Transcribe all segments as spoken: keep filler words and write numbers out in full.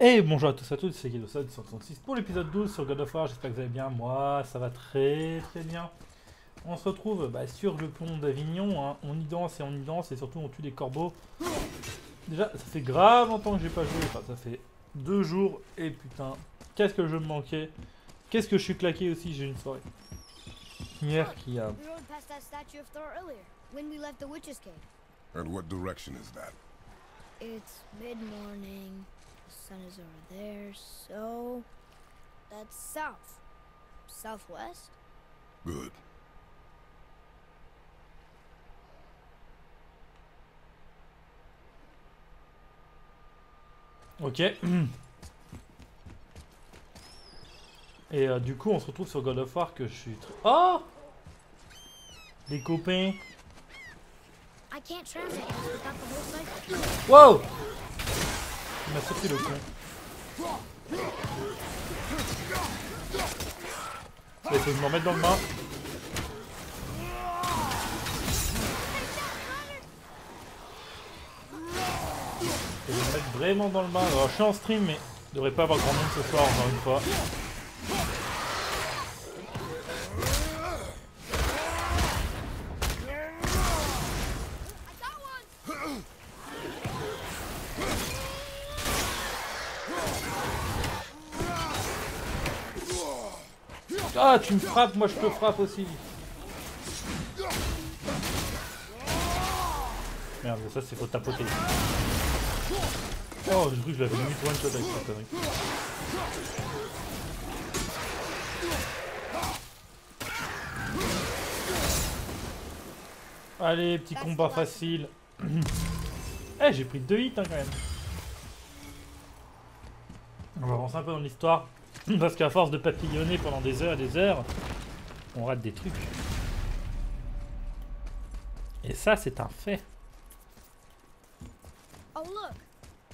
Et bonjour à tous et à toutes, c'est God of War soixante-six pour l'épisode douze sur God of War, j'espère que vous allez bien, moi ça va très très bien. On se retrouve bah, sur le pont d'Avignon, hein. On y danse et on y danse et surtout on tue des corbeaux. Déjà ça fait grave longtemps que j'ai pas joué, enfin ça fait deux jours et putain, qu'est-ce que je me manquais, qu'est-ce que je suis claqué aussi, j'ai une soirée. Hier qui a... And what direction is that? It's mid-morning. The sun is over there, so that's south. Southwest? Good. Ok. Et euh, du coup, on se retrouve sur God of War que je suis très... Oh! Les copains. Wow! Il m'a sauté le con. Il faut que je m'en mette dans le bain. Je vais me mettre vraiment dans le bain. Alors je suis en stream mais il ne devrait pas avoir grand monde ce soir encore une fois. Ah, tu me frappes, moi je te frappe aussi. Merde, ça c'est faut tapoter. Oh, j'ai cru que je l'avais mis one shot avec cette connerie. Allez, petit combat facile. Eh, hey, j'ai pris deux hits hein, quand même. On va avancer un peu dans l'histoire. Parce qu'à force de papillonner pendant des heures et des heures, on rate des trucs. Et ça, c'est un fait. Oh, look,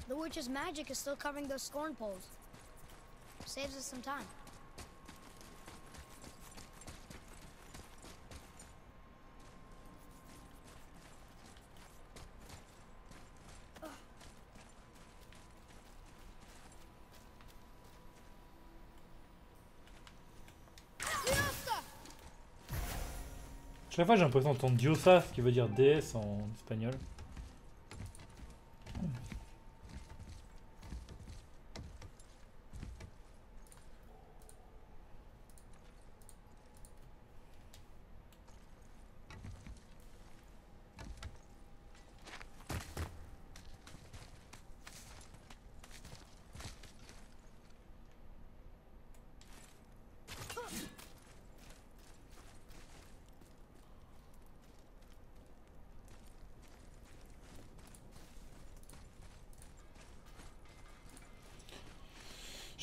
the witch's magic is still covering those scorn poles. Saves us some time. Chaque fois j'ai l'impression d'entendre Diosa, ce qui veut dire déesse en espagnol.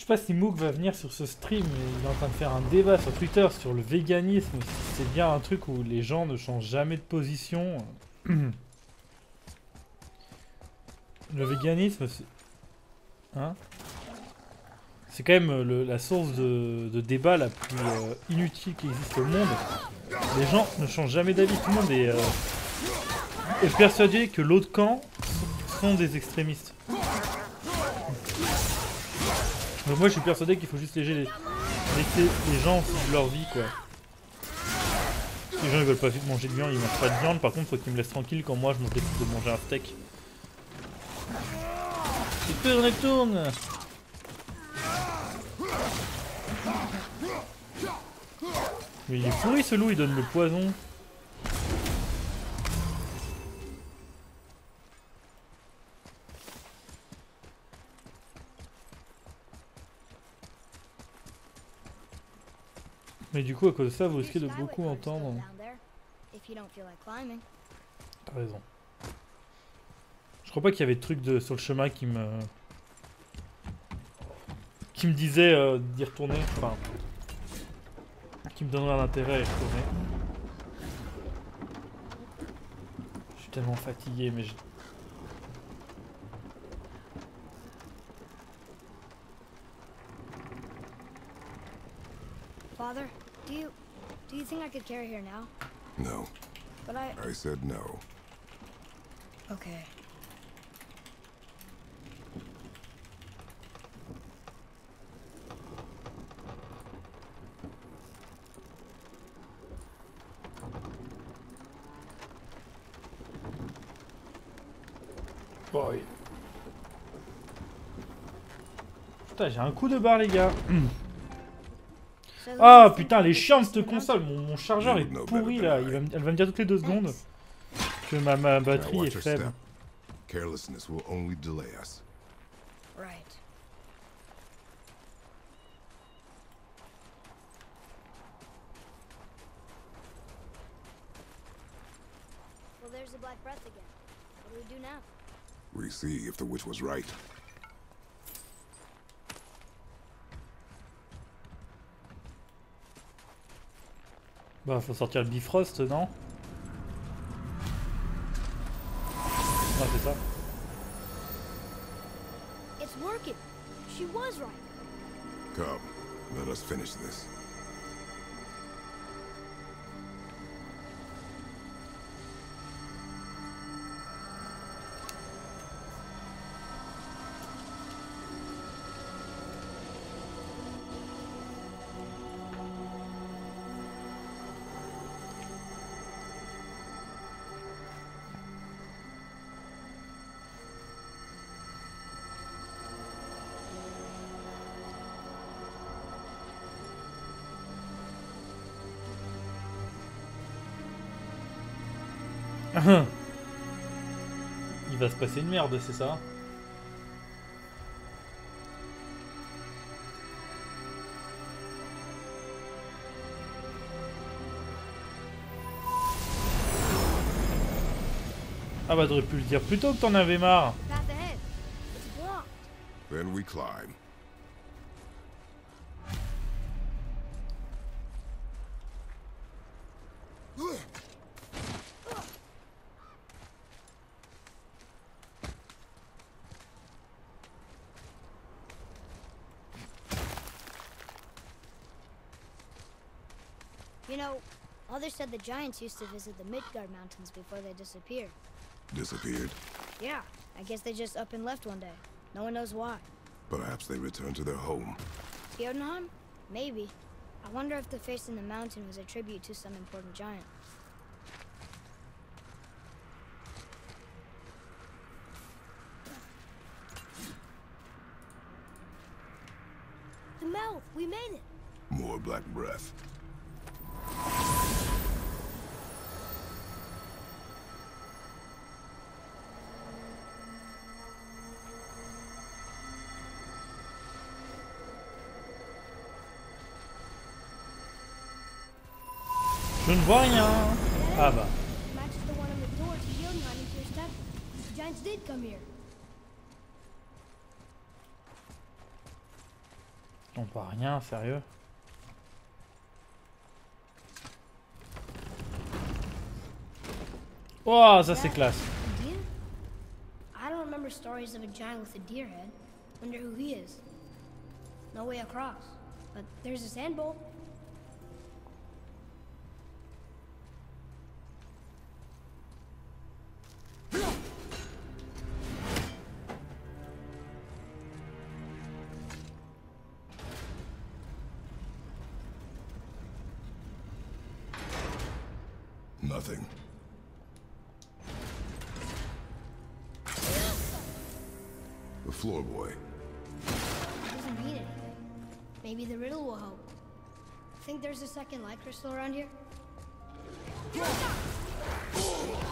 Je sais pas si Mook va venir sur ce stream, mais il est en train de faire un débat sur Twitter sur le véganisme. C'est bien un truc où les gens ne changent jamais de position. Le véganisme, c'est... Hein? C'est quand même le, la source de, de débat la plus euh, inutile qui existe au monde. Les gens ne changent jamais d'avis. Tout le monde est, euh, est persuadé que l'autre camp sont des extrémistes. Donc moi je suis persuadé qu'il faut juste laisser les, les gens de leur vie quoi. Les gens ils veulent pas manger de viande, ils mangent pas de viande, par contre faut qu'ils me laissent tranquille quand moi je me décide de manger un steak. Et tourne et tourne. Mais il est pourri ce loup, il donne le poison. Mais du coup, à cause de ça, vous risquez de beaucoup entendre. T'as raison. Je crois pas qu'il y avait de trucs de, sur le chemin qui me... qui me disait euh, d'y retourner. Enfin... qui me donnerait un intérêt à y retourner. Je suis tellement fatigué, mais je... Father, do you do you think I could carry here now? No. But I I said no. Okay. boy. Putain, j'ai un coup de barre, les gars. Ah putain, les chiens de cette console. Mon, mon chargeur est pourri là. Il va, elle va me dire toutes les deux secondes que ma, ma batterie est faible. Carelessness will only delay us. Right. Well, there's the black breath again. What do we do now? We see if the witch was right. Bah, faut sortir le Bifrost, non? Ah, c'est ça. It's working. She was right. Come, let us finish this. Il va se passer une merde, c'est ça? Ah bah t'aurais pu le dire plus tôt que t'en avais marre. Then we climb. Others said the giants used to visit the Midgard mountains before they disappeared. Disappeared? Yeah, I guess they just up and left one day. No one knows why. Perhaps they returned to their home. Jotunheim? Maybe. I wonder if the face in the mountain was a tribute to some important giant. The mouth! We made it! More black breath. Je ne vois rien. Ah bah. On voit rien, sérieux. Oh, ça c'est classe. I don't remember stories of a giant with a deer head. Wonder who he is. No way across, but there's a sand bowl. Nothing. The floor boy. Doesn't mean anything. Maybe the riddle will help. Think there's a second light crystal around here?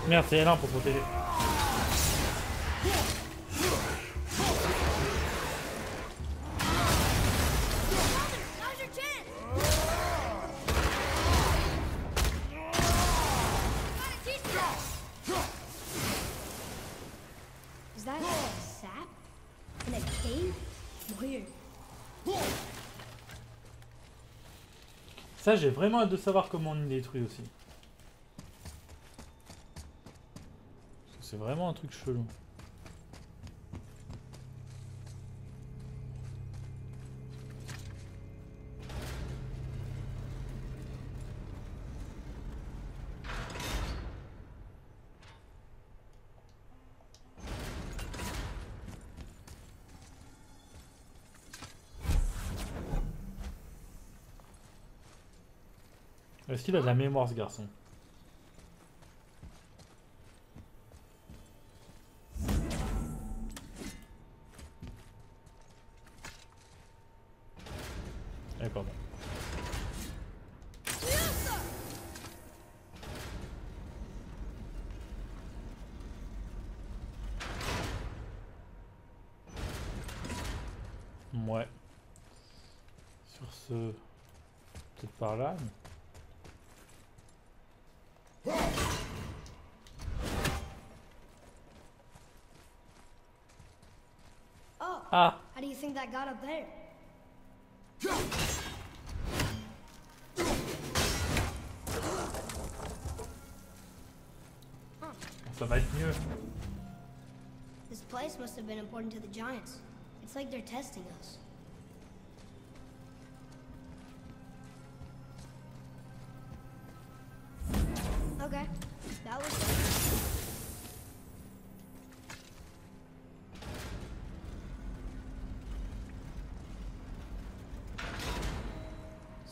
Merde, c'est énorme pour protéger. Ça, j'ai vraiment hâte de savoir comment on le détruit aussi. C'est vraiment un truc chelou. Est-ce qu'il a de la mémoire, ce garçon? Eh, pardon. Ouais. Sur ce... Peut-être par là. Mais... Ah. How do you think that got up there? Ça va être mieux. This place must have been important to the giants. It's like they're testing us. Okay, that was.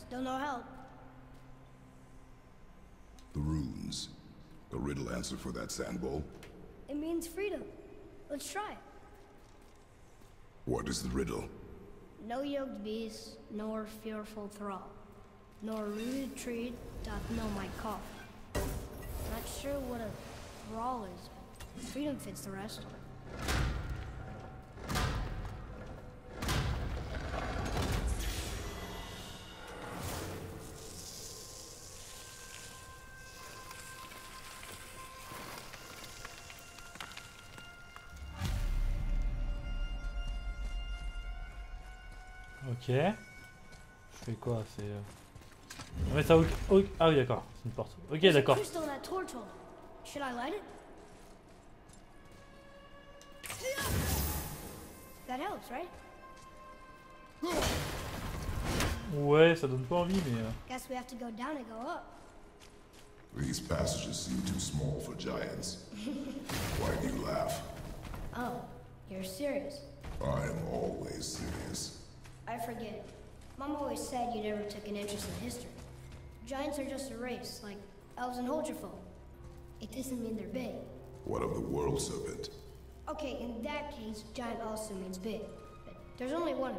Still no help. The runes. The riddle answer for that sand bowl? It means freedom. Let's try it. What is the riddle? No yoked beast, nor fearful thrall, nor rooted tree doth know my call. Not sure what a thrall is, but freedom fits the rest. Ok. Je fais quoi? C'est... Non mais ça... Okay. Ah oui d'accord, c'est une porte. Ok d'accord. Ouais, ça donne pas envie mais... These passages seem too small for giants. Why do you laugh? Oh, you're serious. I am always serious. I forget. Mom always said you never took an interest in history. Giants are just a race, like elves and Holgerfolk. It doesn't mean they're big. What of the world serpent? Okay, in that case, giant also means big. But there's only one of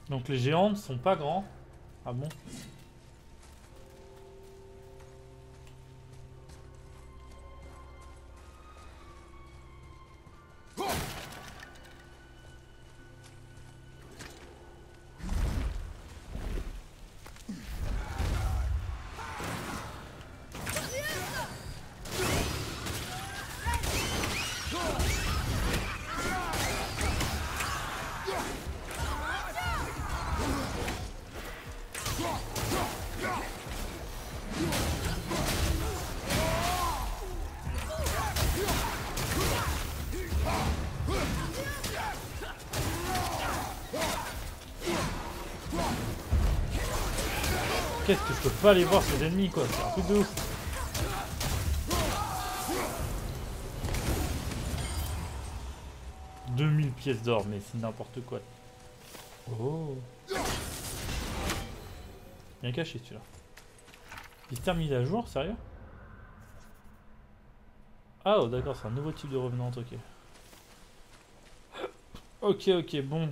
them. Donc les géants ne sont pas grands. Ah bon? Qu'est-ce que je peux pas aller voir ces ennemis quoi, c'est un truc de ouf. deux mille pièces d'or, mais c'est n'importe quoi. Oh. Bien caché celui-là. Il se termine à jour, sérieux? Ah oh, d'accord, c'est un nouveau type de revenante, ok. Ok, ok, bon.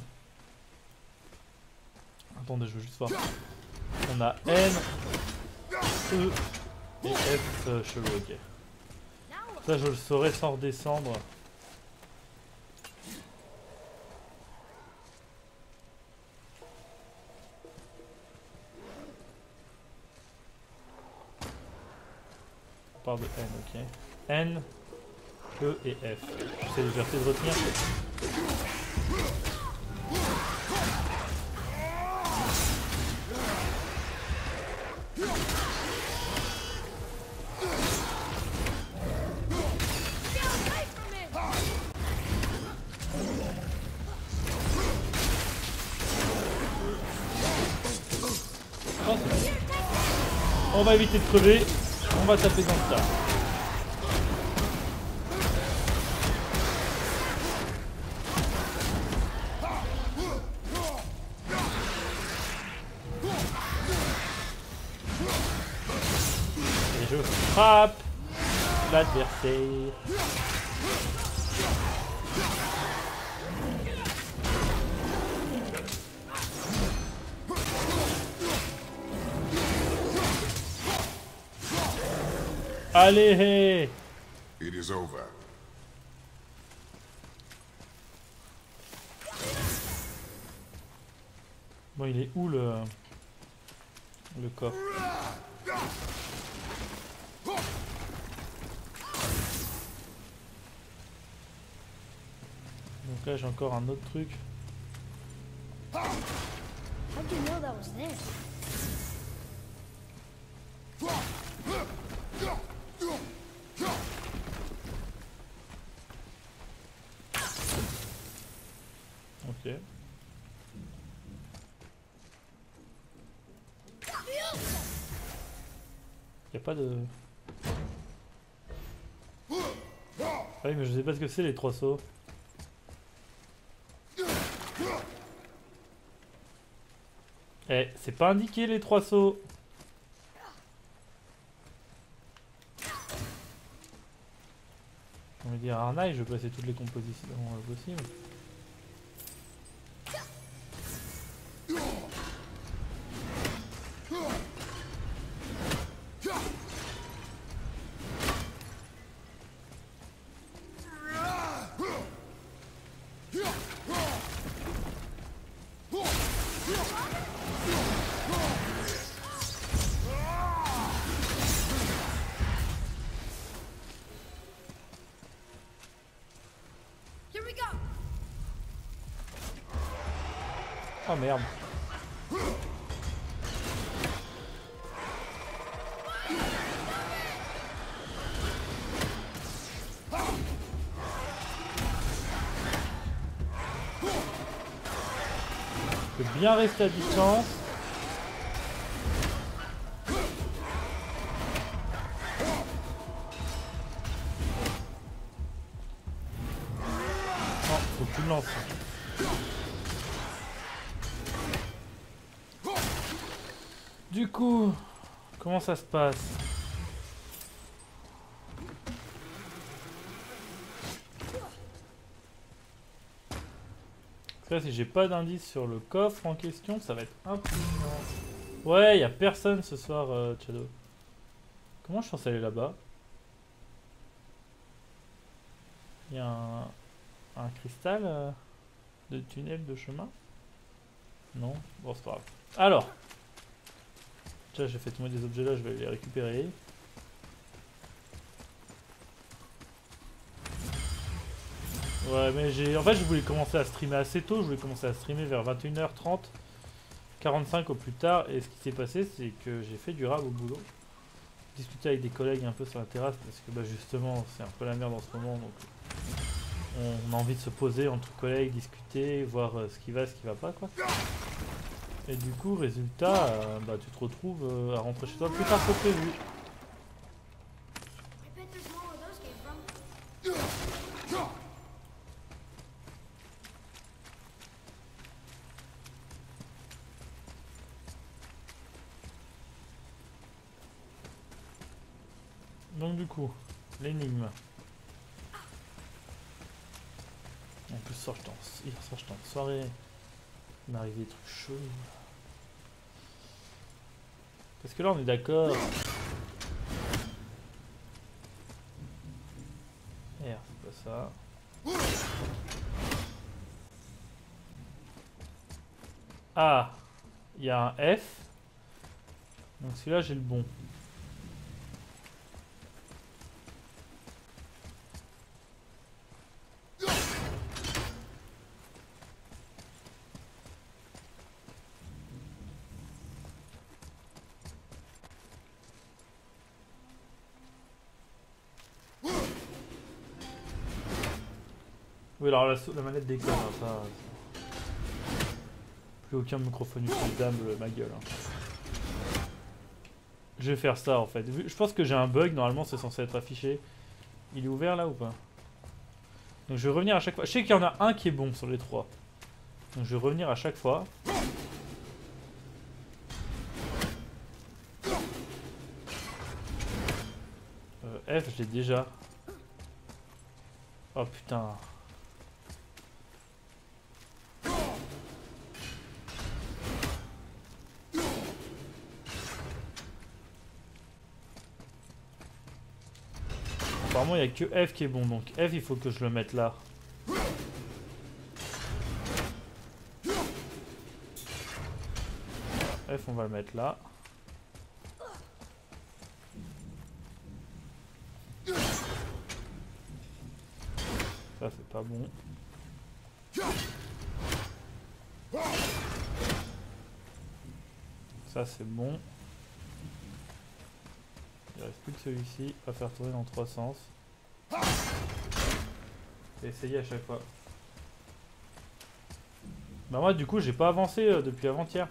Attendez, je veux juste voir. On a N, E et F euh, chelou, ok. Ça je le saurais sans redescendre. On part de N, ok. N, E et F. J'essaie de faire de retenir. On va éviter de crever, on va taper dans le tas. Et je frappe l'adversaire. Allez! It is over. Bon, il est où le le coffre? Donc là j'ai encore un autre truc. Ok. Y a pas de... Ah oui mais je sais pas ce que c'est les trois sauts. Eh, c'est pas indiqué les trois sauts. On va dire Arnaille, je vais passer toutes les compositions possibles. Oh merde. Je peux bien rester à distance. Non, faut que tu le lances. Du coup, comment ça se passe? Là, si j'ai pas d'indice sur le coffre en question, ça va être impressionnant. Ouais, y a personne ce soir, euh, Shadow. Comment je suis censé aller là-bas? Y a un, un cristal euh, de tunnel de chemin? Non? Bon, c'est pas grave. Alors. J'ai fait tomber des objets là, je vais les récupérer. Ouais, mais j'ai. En fait, je voulais commencer à streamer assez tôt. Je voulais commencer à streamer vers vingt et une heures trente, quarante-cinq au plus tard. Et ce qui s'est passé, c'est que j'ai fait du rab au boulot. J'ai discuté avec des collègues un peu sur la terrasse parce que, bah, justement, c'est un peu la merde en ce moment. Donc, on a envie de se poser entre collègues, discuter, voir ce qui va, ce qui va pas, quoi. Et du coup, résultat, euh, bah, tu te retrouves euh, à rentrer chez toi plus tard que prévu. Donc du coup, l'énigme. En plus, sort je danse. Hier soir, je danse. Soirée. Il m'arrive des trucs chauds. Parce que là, on est d'accord. Merde, c'est pas ça. Ah, il y a un F. Donc celui-là, j'ai le bon. Oui, alors la, la manette déconne, hein, ça. Plus aucun microphone utilisable, ma gueule. Hein. Je vais faire ça en fait. Je pense que j'ai un bug, normalement c'est censé être affiché. Il est ouvert là ou pas? Donc je vais revenir à chaque fois. Je sais qu'il y en a un qui est bon sur les trois. Donc je vais revenir à chaque fois. F, j'ai déjà. Oh putain. Apparemment, il n'y a que F qui est bon, donc F, il faut que je le mette là. F, on va le mettre là. Ça, c'est pas bon. Ça, c'est bon. Il reste plus que celui-ci à faire tourner dans trois sens. Et essayer à chaque fois. Bah moi, du coup, j'ai pas avancé euh, depuis avant-hier.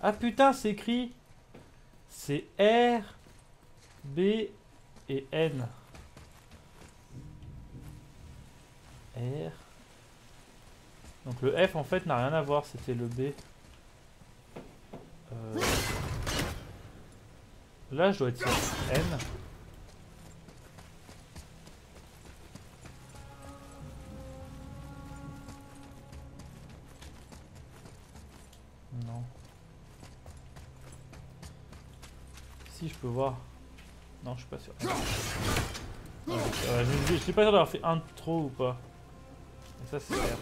Ah putain, c'est écrit. C'est R, B et N. R. Donc le F en fait n'a rien à voir, c'était le B. Euh... Là je dois être sur N. Non. Si je peux voir. Non, je suis pas sûr. Ouais, euh, je, je, je suis pas sûr d'avoir fait un de trop ou pas. Et ça c'est clair.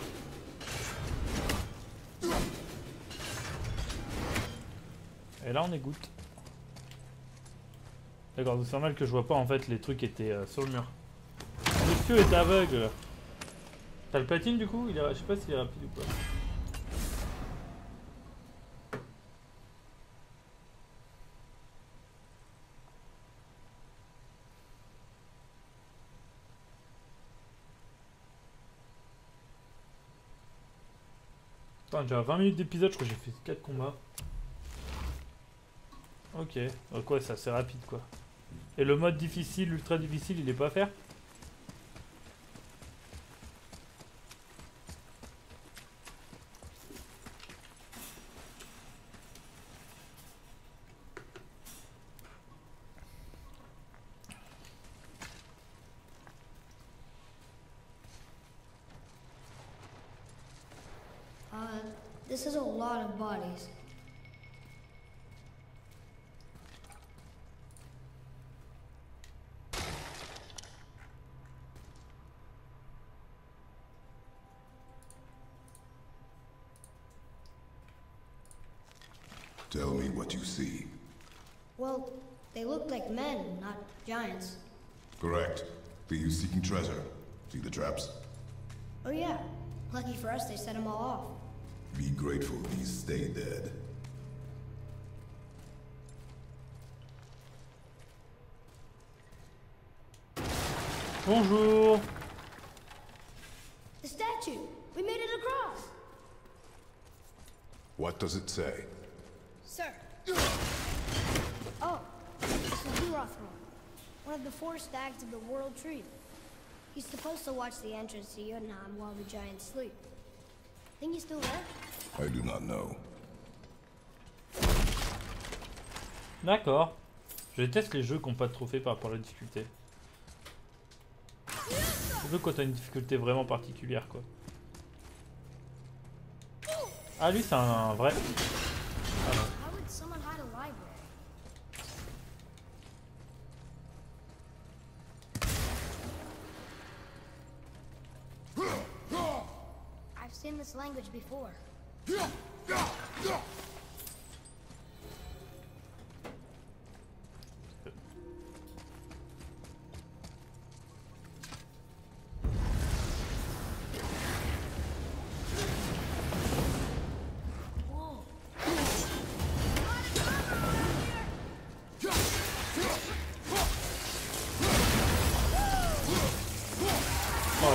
Et là on égoutte. D'accord, c'est normal que je vois pas en fait les trucs étaient euh, sur le mur. Le feu est aveugle. T'as le platine du coup? Il est... Je sais pas s'il est rapide ou pas. Attends, j'ai vingt minutes d'épisode, je crois que j'ai fait quatre combats. Ok, donc ouais, ça c'est rapide quoi. Et le mode difficile, ultra difficile, il est pas à faire? Tell me what you see. Well, they look like men, not giants. Correct. They were seeking treasure. See the traps? Oh yeah. Lucky for us, they set them all off. Be grateful these stay dead. Bonjour. The statue. We made it across. What does it say? Sir. Oh, this is Urothmon, one of the four stags of the World Tree. He's supposed to watch the entrance to Jotunheim while the giants sleep. Think he's still there? I do not know. D'accord. Je déteste les jeux qui n'ont pas de trophée par rapport à la difficulté. Je veux quand t'as une difficulté vraiment particulière, quoi. Ah, lui, c'est un vrai... Ah non. This language before. Oh,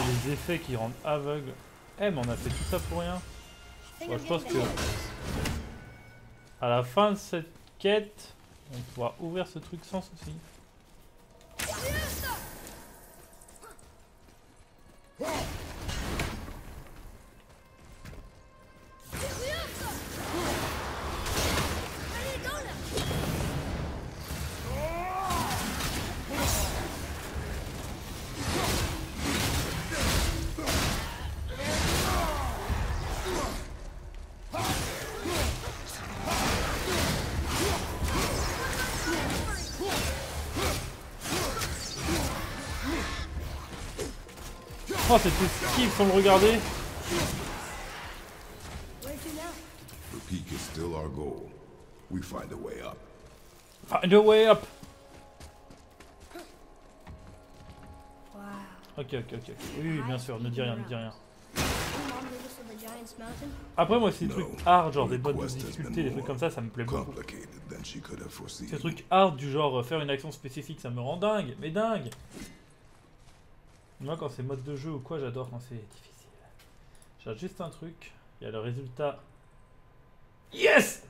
les effets qui rendent aveugle. Eh hey, mais on a fait tout ça pour rien. Bon, je pense que à la fin de cette quête, on pourra ouvrir ce truc sans souci. Oh, c'est tout skiff sans le regarder. The peak is still our goal. We find a way up. Find a way up. Wow. Ok, ok, ok. Oui, oui, bien sûr. Ne dis rien, ne dis rien. Après, moi, c'est des trucs hard, genre des modes de difficulté, des trucs comme ça, ça me plaît beaucoup. Ces trucs hard du genre faire une action spécifique, ça me rend dingue, mais dingue. Moi, quand c'est mode de jeu ou quoi, j'adore quand c'est difficile. J'ai juste un truc, il y a le résultat. Yes!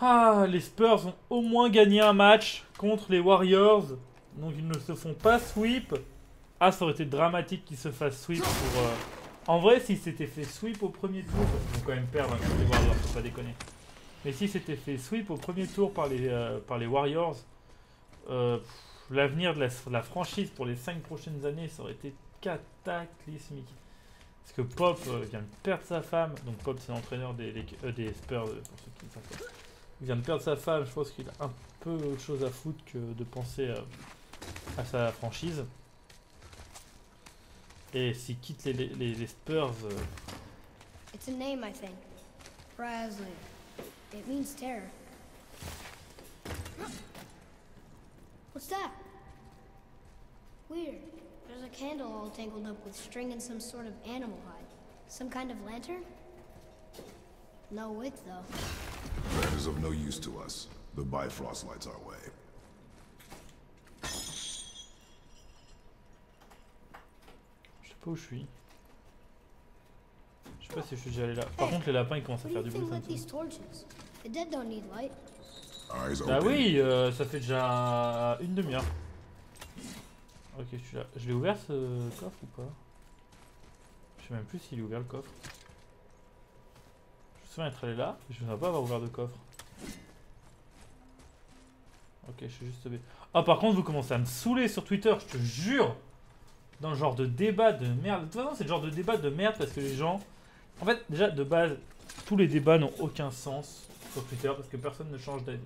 Ah, les Spurs ont au moins gagné un match contre les Warriors, donc ils ne se font pas sweep. Ah, ça aurait été dramatique qu'ils se fassent sweep pour... Euh... En vrai, s'ils s'étaient fait sweep au premier tour, ils vont quand même perdre contre les Warriors, faut pas déconner. Mais s'ils s'étaient fait sweep au premier tour par les, euh, par les Warriors, euh, l'avenir de la, la franchise pour les cinq prochaines années, ça aurait été cataclysmique. Parce que Pop euh, vient de perdre sa femme, donc Pop c'est l'entraîneur des, euh, des Spurs, euh, pour ceux qui ne savent pas. Il vient de perdre sa femme, je pense qu'il a un peu autre chose à foutre que de penser euh, à sa franchise. Et s'il quitte les, les, les Spurs... Euh... It's a name, I think. Frazzling. It means terror. What's that? Weird. There's a candle all tangled up with string and some sort of animal hide. Some kind of lantern? No wick, though. That is of no use to us. The Bifrost lights our way. Où je suis. Je sais pas si je suis déjà allé là. Par contre, les lapins ils commencent à faire du bruit. Ah oui, euh, ça fait déjà une demi-heure. Ok, je suis là. Je l'ai ouvert ce coffre ou pas? Je sais même plus s'il est ouvert le coffre. Je me souviens être allé là, je ne vais pas avoir ouvert de coffre. Ok, je suis juste. Ah, par contre, vous commencez à me saouler sur Twitter, je te jure! Dans le genre de débat de merde. De toute façon, c'est le genre de débat de merde parce que les gens... En fait, déjà, de base, tous les débats n'ont aucun sens sur Twitter parce que personne ne change d'avis.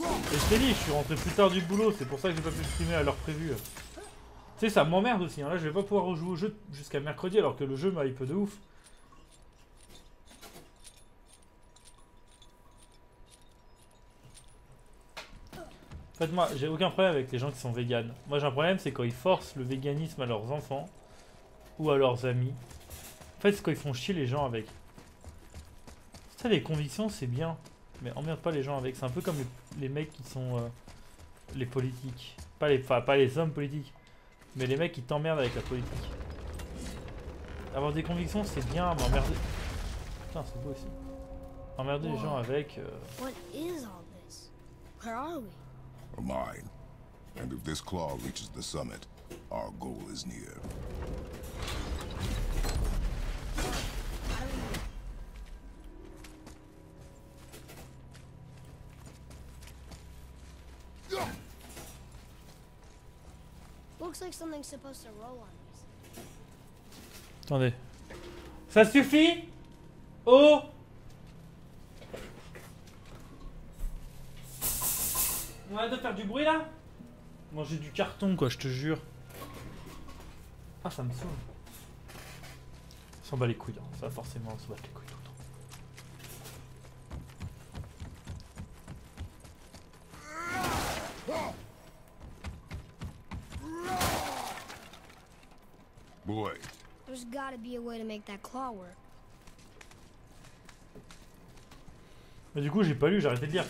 Et je t'ai dit, je suis rentré plus tard du boulot, c'est pour ça que j'ai pas pu streamer à l'heure prévue. Tu sais, ça m'emmerde aussi. Hein. Là, je vais pas pouvoir rejouer au jeu jusqu'à mercredi alors que le jeu m'a hype de ouf. En fait, moi, j'ai aucun problème avec les gens qui sont véganes. Moi, j'ai un problème, c'est quand ils forcent le véganisme à leurs enfants ou à leurs amis. En fait, c'est quand ils font chier les gens avec. Ça, les convictions, c'est bien. Mais emmerde pas les gens avec. C'est un peu comme les, les mecs qui sont... Euh, les politiques. Pas les, enfin, pas les hommes politiques. Mais les mecs qui t'emmerdent avec la politique. Avoir des convictions, c'est bien, mais emmerder... Putain, c'est beau aussi. Emmerder les gens avec... Euh... Or mine. And if this claw reaches the summit, our goal is near. Looks like something's supposed to roll on us. Attendez. Ça suffit? Oh! On a de faire du bruit là? Manger du carton quoi, je te jure. Ah, ça me saoule. On s'en bat les couilles, hein. Ça forcément on se bat les couilles tout le temps. Boy. There's gotta be a way to make that claw work. Mais du coup j'ai pas lu, j'ai arrêté de lire.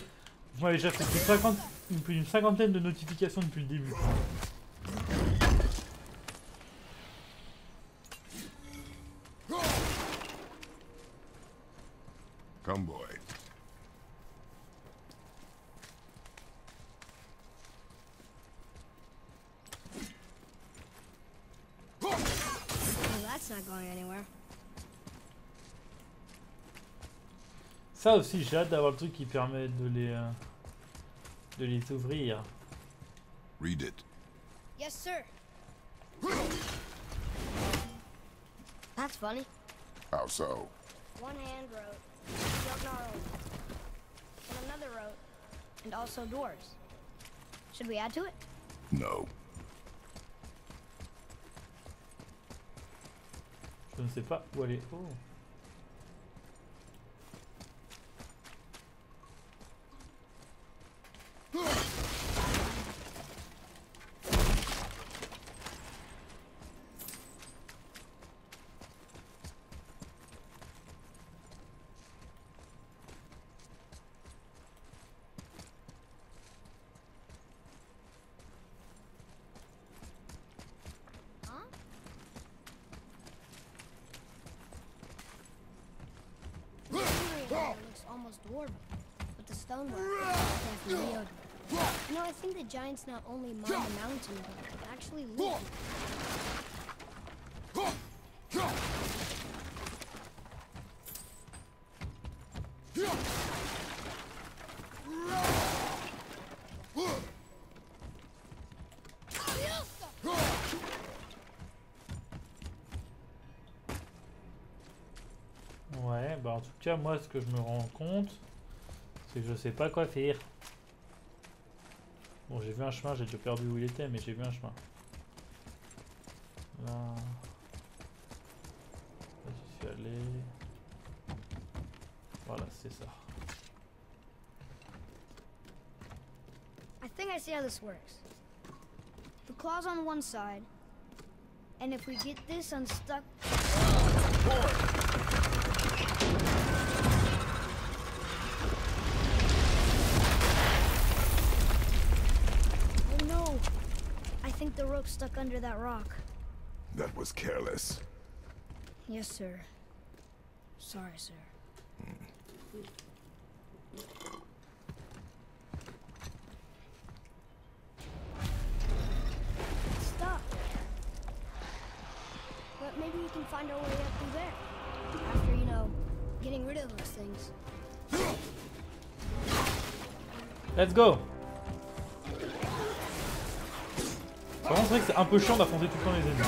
Vous m'avez déjà fait cinquante. Plus d'une cinquantaine de notifications depuis le début. Come boy. Well, that's not going anywhere. Ça aussi, j'ai hâte d'avoir le truc qui permet de les... Euh... de les ouvrir. Read it. Yes, sir. That's funny. How so? One hand wrote, and another wrote, and also doors. Should we add to it? No. Je ne sais pas où aller. Oh. Dwarven, but the stonework is weird. No, I think the giants not only mine the mountain, but actually live. En tout cas, moi, ce que je me rends compte, c'est que je sais pas quoi faire. Bon, j'ai vu un chemin, j'ai déjà perdu où il était, mais j'ai vu un chemin. Là, là j'y suis allé. Voilà, c'est ça. I think I see how this works. The claws on one side, and if we get this unstuck. I think the rope stuck under that rock. That was careless. Yes, sir. Sorry, sir. Mm. Stop. But maybe we can find our way up through there. After, you know, getting rid of those things. Let's go. Par contre, c'est vrai que c'est un peu chiant d'affronter tout le temps les ennemis.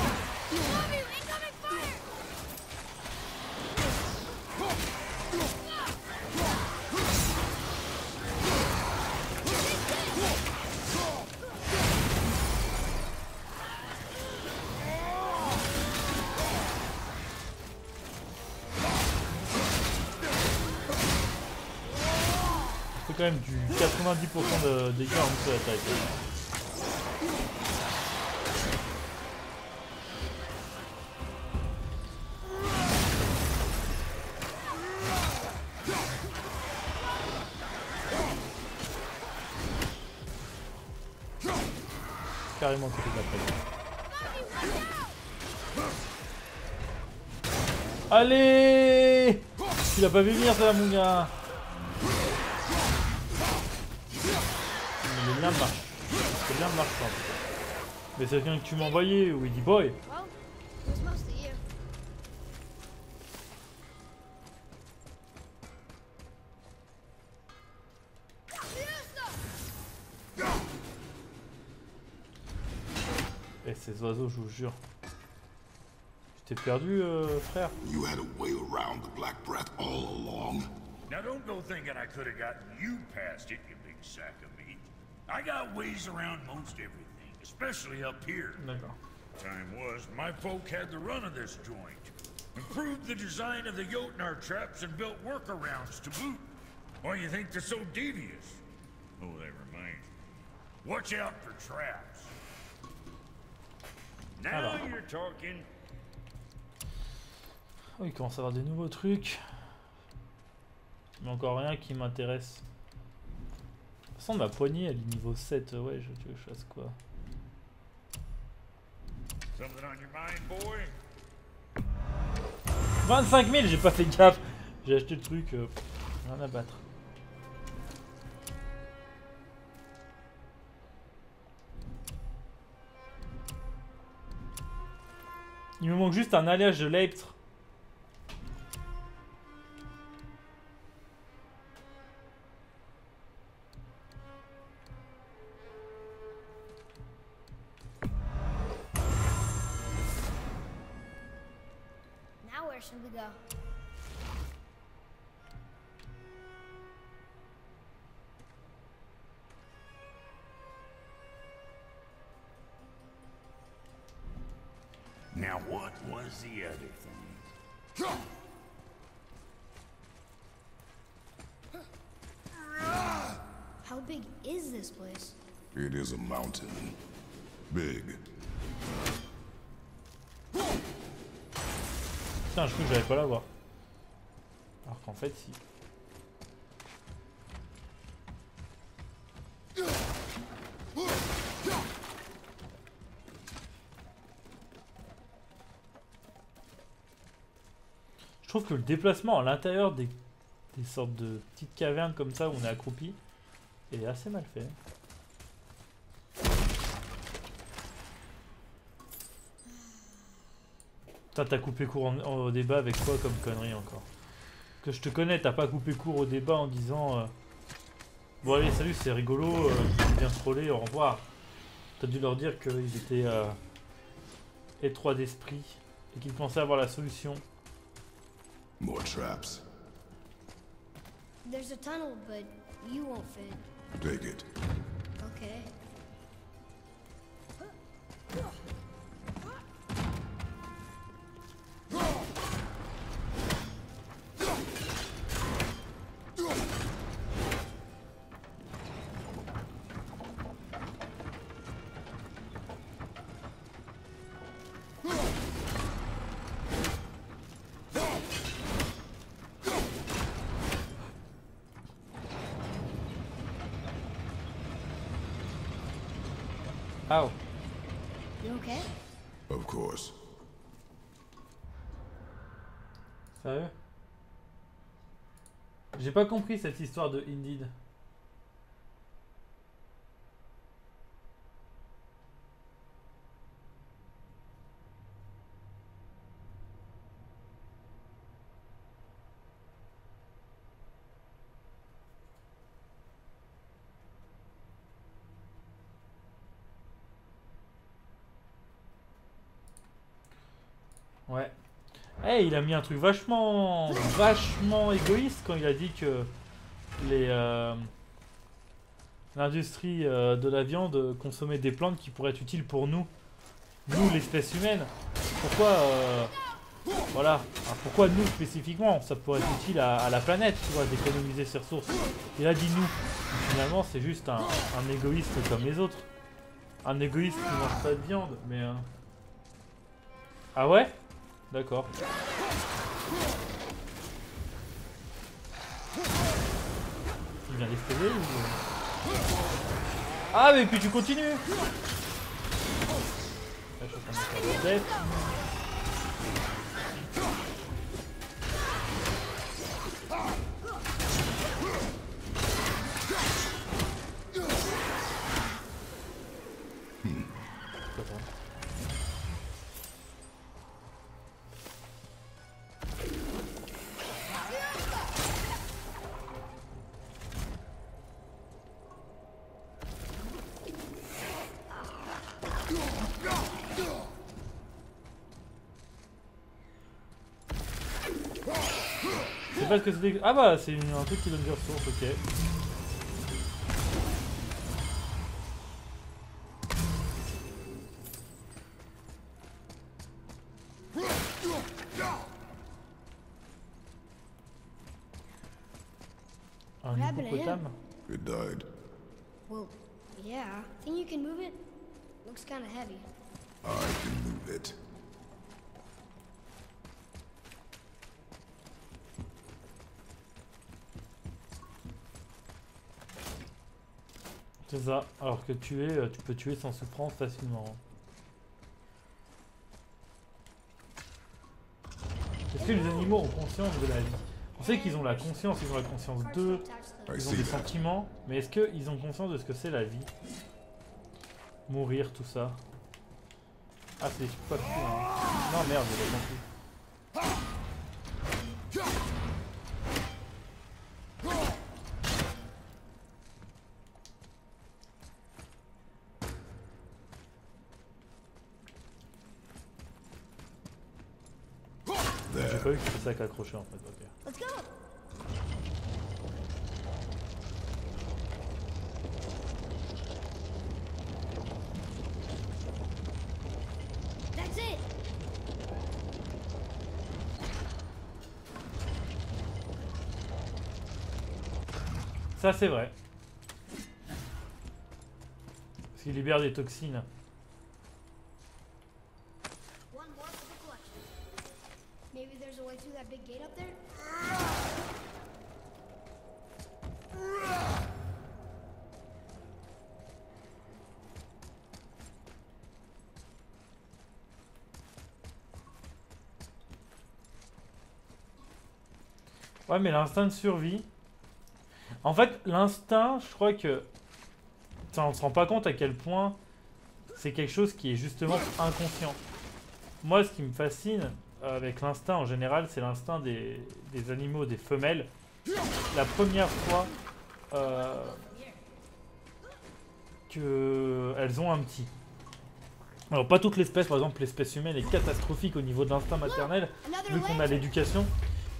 C'est quand même du quatre-vingt-dix pour cent de dégâts en dessous de la taille. Carrément côté de la. Allez, tu l'as pas vu venir ça, mon gars. Il est bien de marche. C'est bien de marche. Mais ça vient que tu m'envoyais, Woody Boy. Ces oiseaux, je vous jure. Tu t'es perdu, euh, frère. You had a way around the black breath all along. Now don't go thinking I could have gotten you past it, you big sack of meat. I got ways around most everything, especially up here. D'accord. Time was my folk had the run of this joint. Improved the design of the Jotnar traps and built workarounds to boot. Why you think they're so devious? Oh, that reminds me. Watch out for traps. Alors. Oh, il commence à avoir des nouveaux trucs. Mais encore rien qui m'intéresse. De toute façon, ma poignée, elle est niveau sept. Ouais, je, tu veux que je fasse quoi? vingt-cinq mille, j'ai pas fait gaffe. J'ai acheté le truc. Euh, rien à battre. Il me manque juste un alliage de l'Eptre. Now where should we go? see everything. How big is this place? It is a mountain. Big. Putain, je crois que j'allais pas l'avoir. Alors qu'en fait, si. Je trouve que le déplacement à l'intérieur des, des sortes de petites cavernes comme ça où on est accroupi est assez mal fait. Putain, t'as coupé court en, en, au débat avec quoi comme connerie encore? Que je te connais, t'as pas coupé court au débat en disant euh, bon allez salut c'est rigolo, euh, je viens troller, au revoir. T'as dû leur dire qu'ils étaient euh, étroits d'esprit et qu'ils pensaient avoir la solution. More traps. There's a tunnel, but you won't fit. Take it. Okay. How? You okay? Of course. Sérieux? J'ai pas compris cette histoire de Indeed. Ouais. Eh, hey, il a mis un truc vachement, vachement égoïste quand il a dit que les euh, l'industrie euh, de la viande consommait des plantes qui pourraient être utiles pour nous, nous l'espèce humaine. Pourquoi, euh, voilà, alors pourquoi nous spécifiquement? Ça pourrait être utile à, à la planète, tu vois, d'économiser ses ressources. Il a dit nous. Et finalement, c'est juste un, un égoïste comme les autres, un égoïste qui mange pas de viande, mais euh... ah ouais. D'accord. Il vient d'exploser ou... Ah mais puis tu continues. Là, je suis en train de faire la tête. Parce que des... Ah bah c'est un truc qui donne des ressources, ok. Un hippopotame. It died. Well, yeah. Think you can move it? Looks kind of heavy. I can move it. C'est ça, alors que tu es, tu peux tuer sans souffrance facilement. Est-ce que les animaux ont conscience de la vie? On sait qu'ils ont la conscience, ils ont la conscience d'eux, ils ont des sentiments, mais est-ce qu'ils ont conscience de ce que c'est la vie? Mourir, tout ça. Ah, c'est des trucs pas fous, hein. Non, merde, j'ai compris. C'est ça qu'accrocher en fait, ok. Ça c'est vrai. Parce qu'il libère des toxines. Ouais, mais l'instinct de survie... En fait, l'instinct, je crois que... Ça, on se rend pas compte à quel point c'est quelque chose qui est justement inconscient. Moi, ce qui me fascine avec l'instinct en général, c'est l'instinct des, des animaux, des femelles. La première fois euh, qu'elles ont un petit. Alors, pas toute l'espèce, par exemple, l'espèce humaine est catastrophique au niveau de l'instinct maternel, vu qu'on a l'éducation.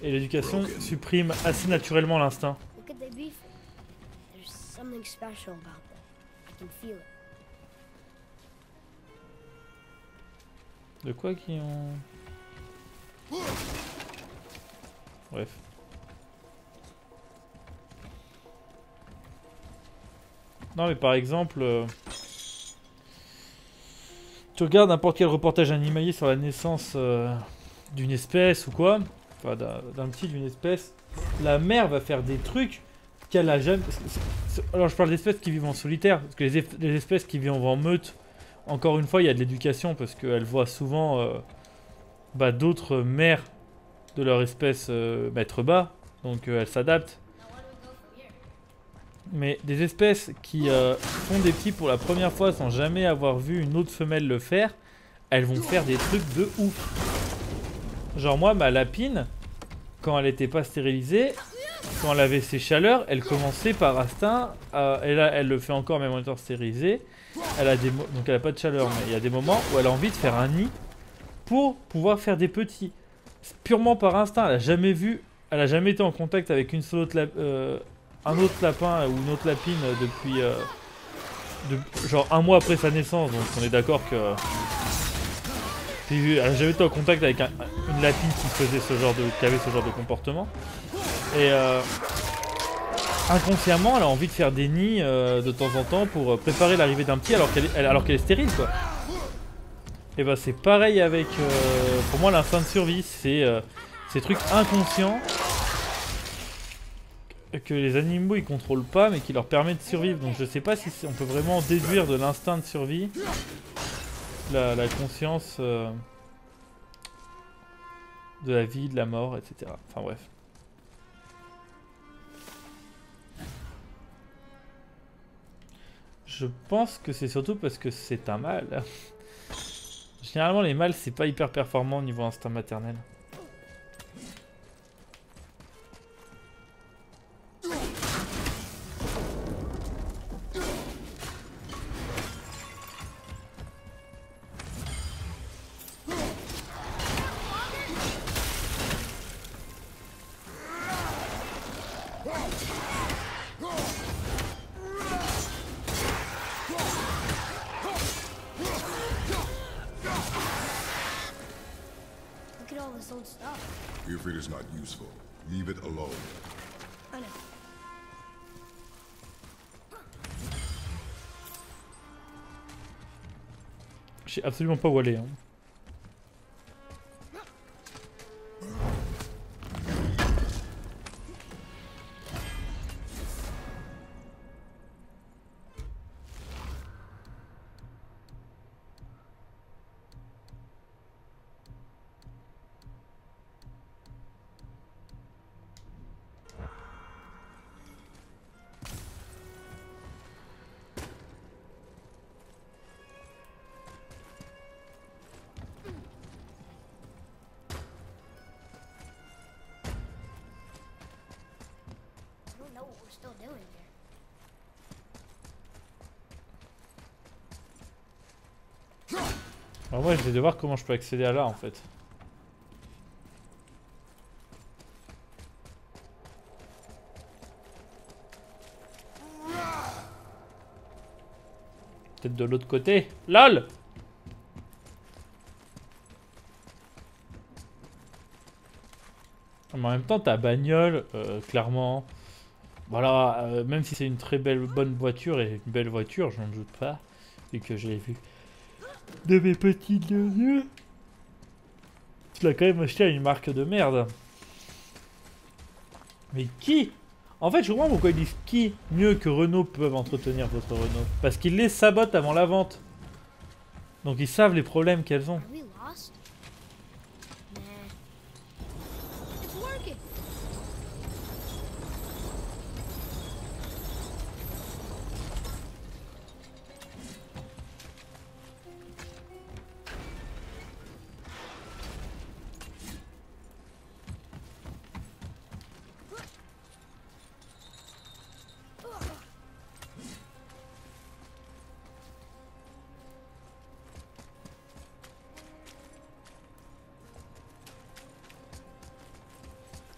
Et l'éducation supprime assez naturellement l'instinct. De quoi qui ont... Bref. Non mais par exemple... Euh... Tu regardes n'importe quel reportage animalier sur la naissance euh, d'une espèce ou quoi. Enfin, d'un petit, d'une espèce, la mère va faire des trucs qu'elle a jamais... Alors je parle d'espèces qui vivent en solitaire, parce que les, les espèces qui vivent en meute, encore une fois, il y a de l'éducation, parce qu'elles voient souvent euh, bah, d'autres mères de leur espèce euh, mettre bas, donc euh, elles s'adaptent. Mais des espèces qui euh, font des petits pour la première fois sans jamais avoir vu une autre femelle le faire, elles vont faire des trucs de ouf. Genre moi, ma lapine, quand elle n'était pas stérilisée, quand elle avait ses chaleurs, elle commençait par instinct, à, et là elle le fait encore même en étant stérilisée, elle a des, donc elle n'a pas de chaleur, mais il y a des moments où elle a envie de faire un nid pour pouvoir faire des petits. Purement par instinct, elle n'a jamais vu, elle n'a jamais été en contact avec une seule autre la, euh, un autre lapin ou une autre lapine depuis euh, de, genre un mois après sa naissance, donc on est d'accord que... J'avais été en contact avec un, une lapine qui faisait ce genre de, qui avait ce genre de comportement. Et euh, inconsciemment, elle a envie de faire des nids euh, de temps en temps pour préparer l'arrivée d'un petit alors qu'elle est, alors qu'elle est stérile, quoi. Et bah c'est pareil avec, euh, pour moi, l'instinct de survie, c'est euh, ces trucs inconscients que les animaux ils contrôlent pas, mais qui leur permet de survivre. Donc je sais pas si on peut vraiment déduire de l'instinct de survie. La, la conscience euh, de la vie, de la mort, et cetera. Enfin bref. Je pense que c'est surtout parce que c'est un mâle. Généralement les mâles c'est pas hyper performant au niveau instinct maternel. If it is not useful, leave it alone. I know. Je sais absolument pas où aller. Hein. Alors moi je vais devoir comment je peux accéder à là en fait. Peut-être de l'autre côté. LOL. Mais en même temps ta bagnole, euh, clairement. Voilà, euh, même si c'est une très belle bonne voiture, et une belle voiture, je n'en doute pas, vu que je l'ai vu de mes petits yeux. Je l'ai quand même acheté à une marque de merde. Mais qui? En fait, je comprends pourquoi ils disent qui mieux que Renault peuvent entretenir votre Renault. Parce qu'ils les sabotent avant la vente. Donc ils savent les problèmes qu'elles ont.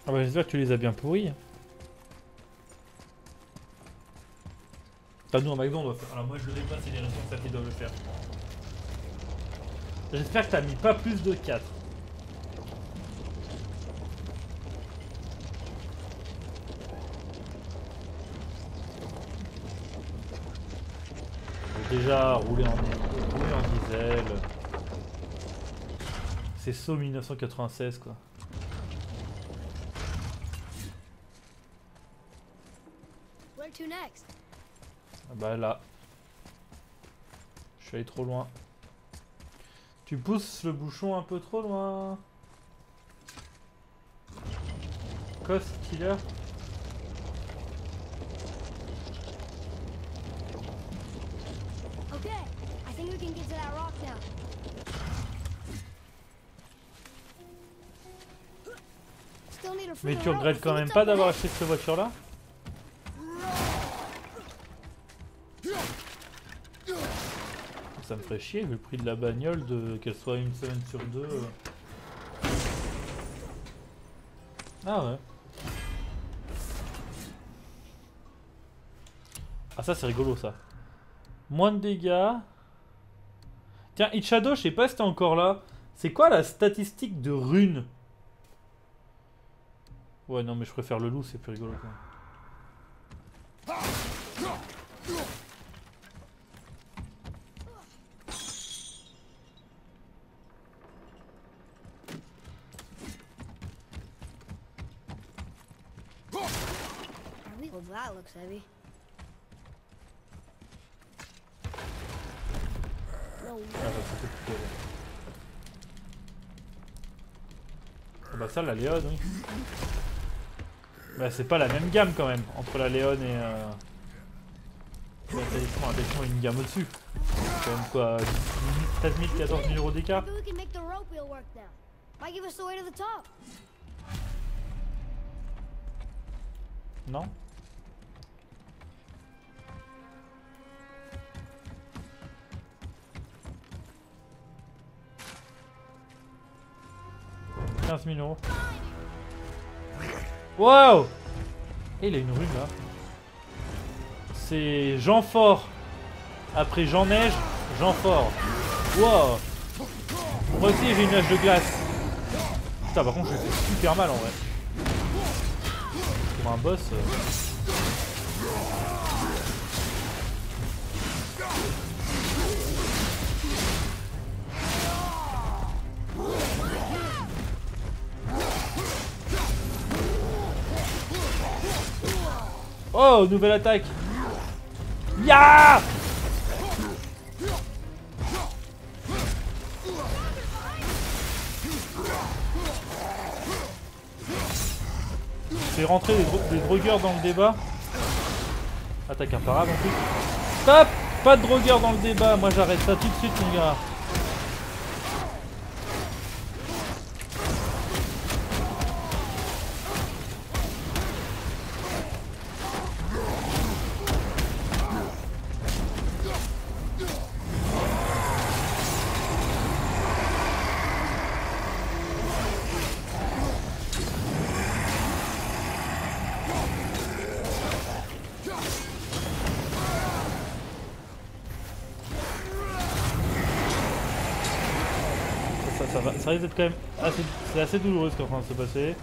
Ah bah j'espère que tu les as bien pourris. Enfin nous en magasin on doit faire... Alors moi je le sais pas, c'est les responsables qui doivent le faire. J'espère que t'as mis pas plus de quatre. Déjà roulé en, roulé en diesel. C'est saut mille neuf cent quatre-vingt-seize quoi. Ah bah là, je suis allé trop loin. Tu pousses le bouchon un peu trop loin. Cost killer. Okay, I think we can get to that rock now. Mais tu regrettes quand même pas d'avoir acheté cette voiture là? Ça me ferait chier vu le prix de la bagnole, de qu'elle soit une semaine sur deux. Ah ouais. Ah ça c'est rigolo ça. Moins de dégâts. Tiens, Itchado, je sais pas si t'es encore là. C'est quoi la statistique de rune? Ouais non mais je préfère le loup, c'est plus rigolo quand même. That looks heavy. No way. Ah bah ça la Léon oui. Bah c'est pas la même gamme quand même entre la Léon et euh... la Téléphone, attention une gamme au-dessus. C'est quand même quoi, treize mille, quatorze mille euros d'écart. Non? quinze mille euros. Wow! Et il a une rune là. C'est Jean Fort. Après Jean Neige, Jean Fort. Wow! Moi aussi j'ai une neige de glace. Putain, par contre je fais super mal en vrai. Pour un boss. Euh... Oh, nouvelle attaque. Ya yeah. J'ai rentré des, dro des drogueurs dans le débat. Attaque imparable en plus. Stop. Pas de drogueurs dans le débat. Moi j'arrête ça tout de suite mon gars. Ça risque d'être quand même assez, assez douloureux ce qui est en train de se passer.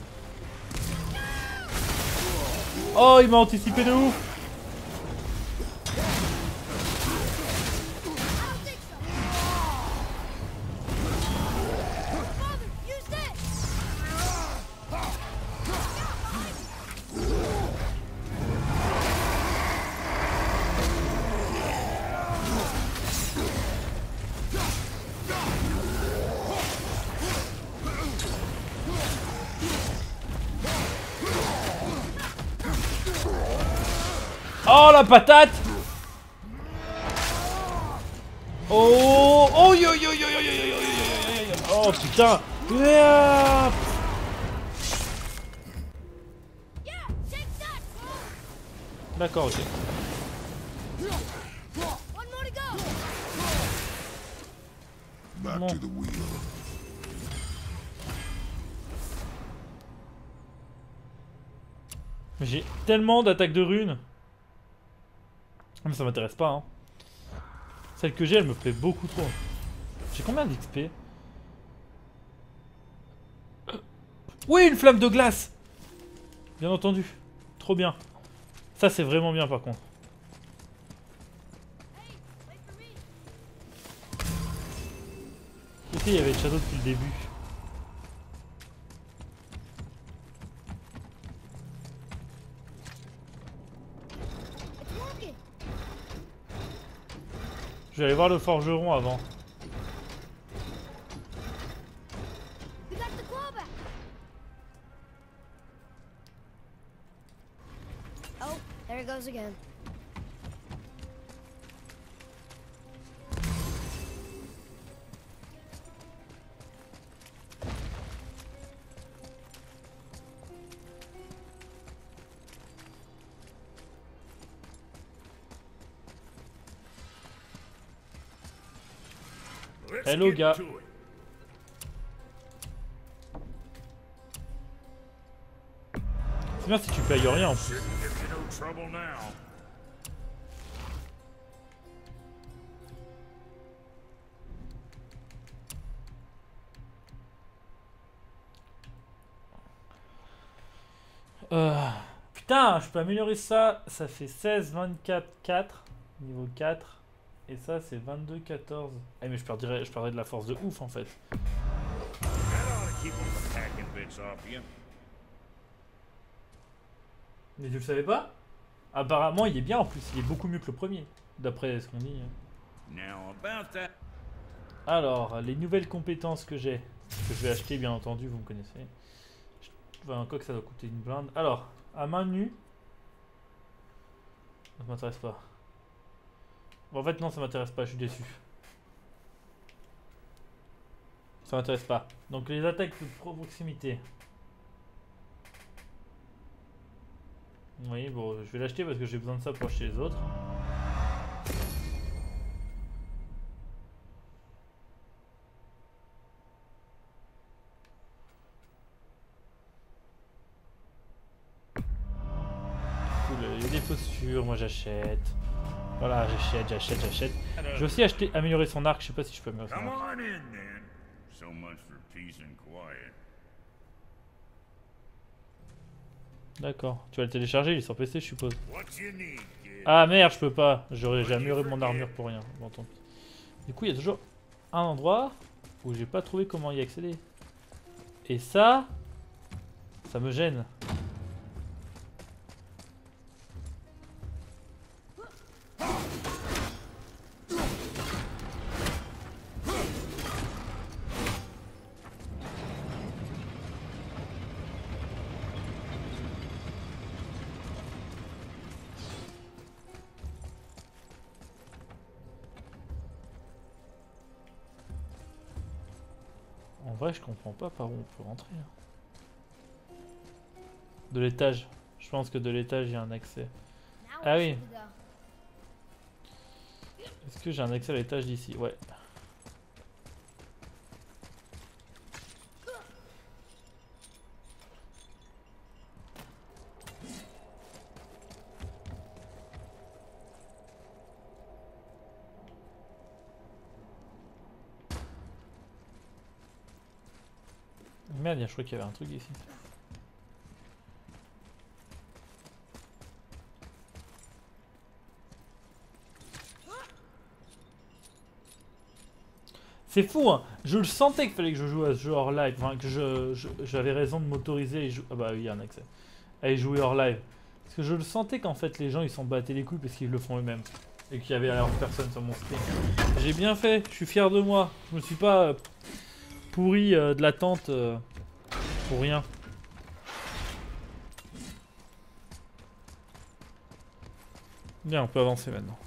Oh, il m'a anticipé de ouf. Oh la patate. Oh oh yo yo yo yo yo yo yo. Oh putain. D'accord, ok. Bon. Mais j'ai tellement d'attaques de runes. Mais ça m'intéresse pas, hein. Celle que j'ai, elle me plaît beaucoup trop. J'ai combien d'X P? Oui, une flamme de glace. Bien entendu. Trop bien. Ça, c'est vraiment bien, par contre. Ici, il y avait le château depuis le début. Je vais aller voir le forgeron avant. Oh, there it goes again. Hello gars. C'est bien si tu payes rien en plus. Euh, putain, je peux améliorer ça. Ça fait seize, vingt-quatre, quatre, niveau quatre. Et ça c'est vingt-deux, quatorze. Eh mais je perdrais, je perdrais de la force de ouf en fait. Mais tu le savais pas? Apparemment il est bien en plus, il est beaucoup mieux que le premier, d'après ce qu'on dit. Alors, les nouvelles compétences que j'ai, que je vais acheter bien entendu, vous me connaissez. Enfin, quoi que ça doit coûter une blinde. Alors, à main nue, ça m'intéresse pas. En fait non, ça m'intéresse pas, je suis déçu. Ça m'intéresse pas. Donc les attaques de proximité. Oui bon, je vais l'acheter parce que j'ai besoin de ça pour acheter les autres. Cool, il y a des postures, moi j'achète. Voilà, j'achète, j'achète, j'achète. Je vais aussi acheter, améliorer son arc. Je sais pas si je peux améliorer son arc. D'accord. Tu vas le télécharger, il est sur P C, je suppose. Ah merde, je peux pas. J'aurais jamais amélioré mon armure pour rien. Bon, tant pis. Du coup, il y a toujours un endroit où j'ai pas trouvé comment y accéder. Et ça, ça me gêne. Je comprends pas par où on peut rentrer. De l'étage. Je pense que de l'étage il y a un accès. Ah oui. Est-ce que j'ai un accès à l'étage d'ici? Ouais. Merde, je crois qu'il y avait un truc ici. C'est fou, hein. Je le sentais qu'il fallait que je joue à ce jeu hors live. Enfin, que je, j'avais raison de m'autoriser à y jouer. Ah bah oui, il y a un accès. À y jouer hors live. Parce que je le sentais qu'en fait, les gens, ils s'en battaient les couilles parce qu'ils le font eux-mêmes. Et qu'il y avait alors personne sur mon stream. J'ai bien fait. Je suis fier de moi. Je me suis pas pourri euh, de l'attente euh, pour rien. Bien, on peut avancer maintenant.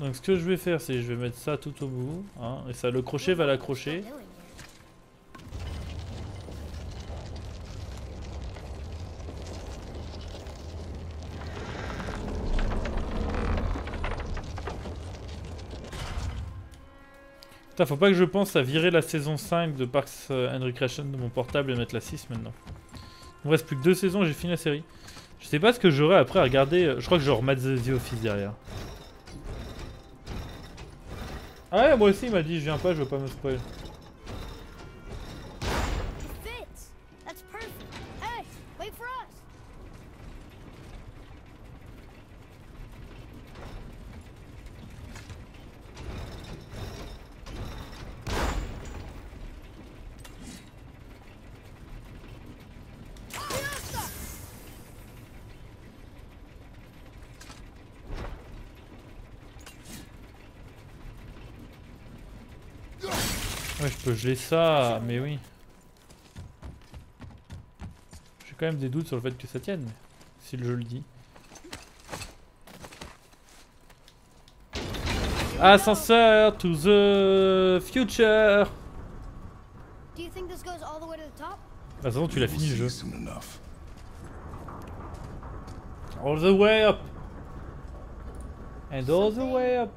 Donc ce que je vais faire, c'est je vais mettre ça tout au bout, hein, et ça, le crochet va l'accrocher. Putain, faut pas que je pense à virer la saison cinq de Parks and Recreation de mon portable et mettre la six maintenant. Il me reste plus que deux saisons, j'ai fini la série. Je sais pas ce que j'aurai après à regarder. Je crois que je remets The Office derrière. Ah ouais, moi aussi il m'a dit je viens pas, je veux pas me spoil. J'ai ça, mais oui. J'ai quand même des doutes sur le fait que ça tienne, si le jeu le dit. Ascenseur to the future. Ah, sinon tu l'as fini le jeu. All the way up. And all the way up.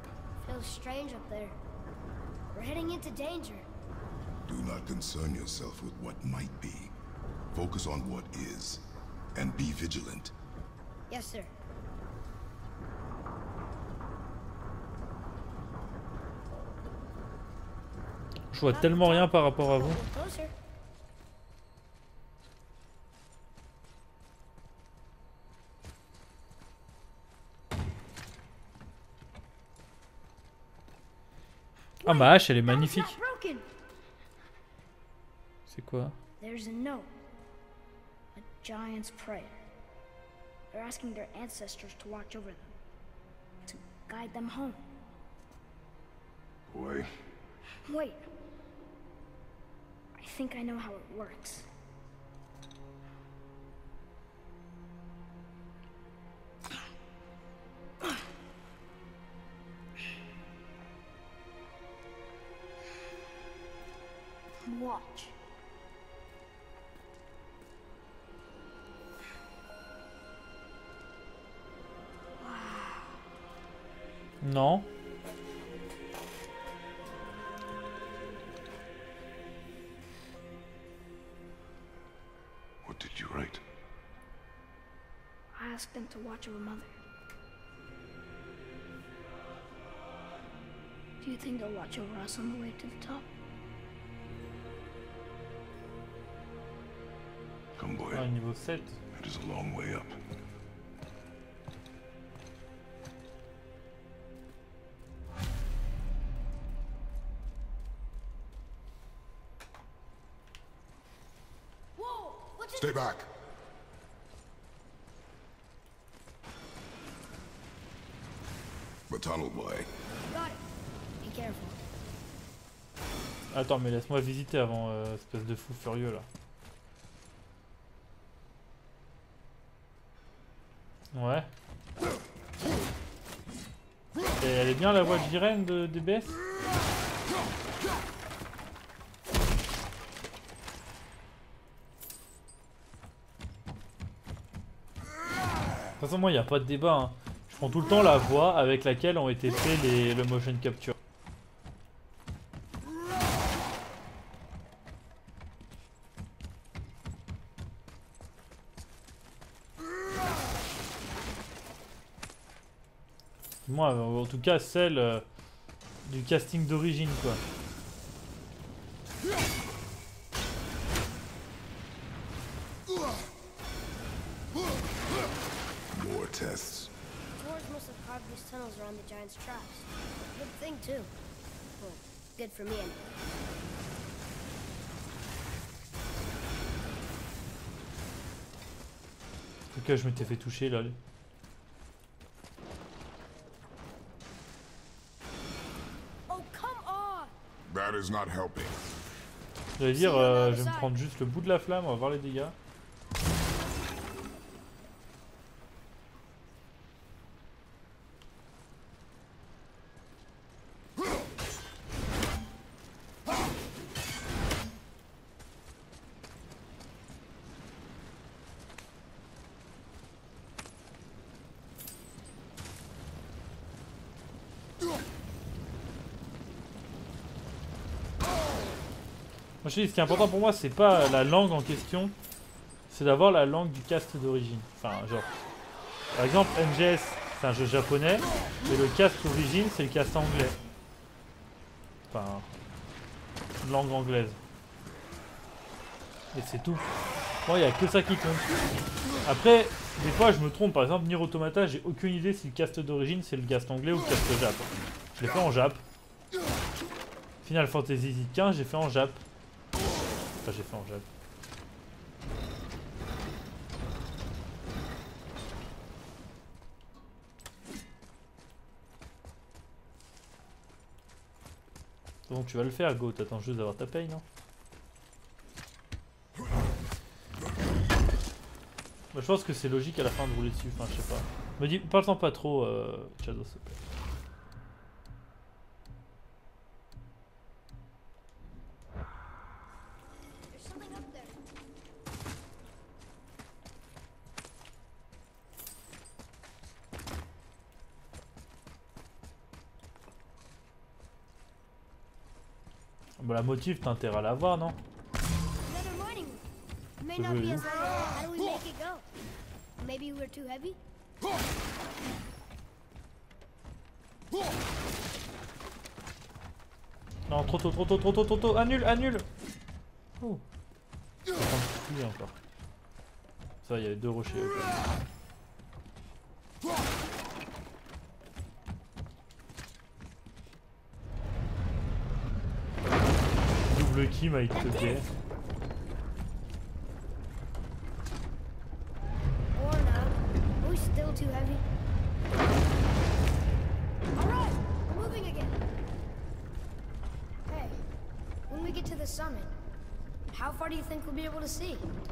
Do not concern yourself with what might be. Focus on what is, and be vigilant. Yes, sir. Je vois tellement rien par rapport à vous. Ah ma hache, elle est magnifique. C'est quoi? There's a note. A giant's prayer. They're asking their ancestors to watch over them. To guide them home. Boy. Wait. I think I know how it works. Watch. Non. What did you write? I asked them to watch over Mother. Do you think they'll watch over us on the way to the top? Come boy. Ah, niveau sept. It is a long way up. Stay back. Tunnel boy. Got it. Be careful. Attends, mais laisse-moi visiter avant, euh, espèce de fou furieux là. Ouais. Et elle est bien la voix de Jiren de D B S. De toute façon, moi, il n'y a pas de débat. Hein. Je prends tout le temps la voix avec laquelle ont été faits les, le motion capture. Moi, en tout cas, celle euh, du casting d'origine, quoi. Giants' traps. Good thing too. Cool. Good for me anyway. Ok, je m'étais fait toucher là. Je vais dire, euh, je vais me prendre juste le bout de la flamme, on va voir les dégâts. Ce qui est important pour moi, c'est pas la langue en question, c'est d'avoir la langue du cast d'origine. Enfin, genre, par exemple, M G S, c'est un jeu japonais, mais le cast d'origine, c'est le cast anglais. Enfin, langue anglaise. Et c'est tout. Moi, il n'y a que ça qui compte. Après, des fois, je me trompe. Par exemple, Nier Automata, j'ai aucune idée si le cast d'origine, c'est le cast anglais ou le cast jap. Je l'ai fait en jap. Final Fantasy quinze, j'ai fait en jap. J'ai fait en jab. Donc tu vas le faire, Go, t'attends juste d'avoir ta paye, non? Bah, je pense que c'est logique à la fin de rouler dessus, enfin je sais pas. Me dis, parle-t'en pas trop, euh, Shadow. La motive, t'as intérêt à l'avoir, non? Non, trop tôt, trop tôt, trop tôt, trop tôt, annule, annule. Oh. Encore. Ça, il y avait deux rochers. Okay. Le kim avec le pied.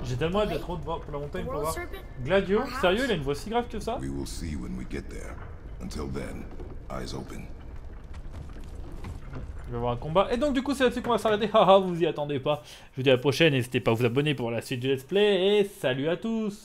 J'ai tellement hâte d'être haut devant la montagne pour voir. Gladio, sérieux, il a une voix si grave que ça? Il va y avoir un combat. Et donc du coup c'est là-dessus qu'on va s'arrêter. Haha, vous y attendez pas. Je vous dis à la prochaine. N'hésitez pas à vous abonner pour la suite du let's play. Et salut à tous.